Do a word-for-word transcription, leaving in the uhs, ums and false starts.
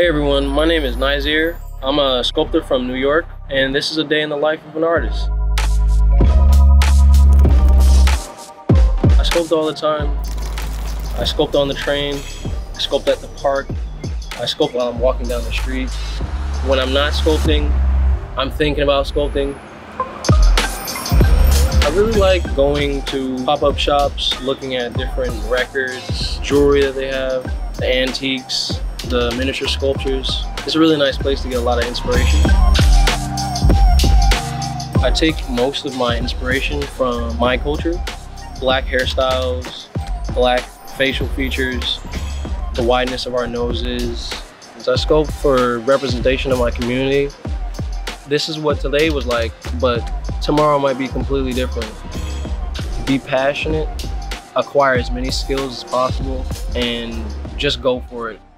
Hey everyone, my name is Nizir. I'm a sculptor from New York, and this is a day in the life of an artist. I sculpt all the time. I sculpt on the train. I sculpt at the park. I sculpt while I'm walking down the street. When I'm not sculpting, I'm thinking about sculpting. I really like going to pop-up shops, looking at different records, jewelry that they have, the antiques, the miniature sculptures. It's a really nice place to get a lot of inspiration. I take most of my inspiration from my culture, black hairstyles, black facial features, the wideness of our noses. I sculpt for representation of my community. This is what today was like, but tomorrow might be completely different. Be passionate, acquire as many skills as possible, and just go for it.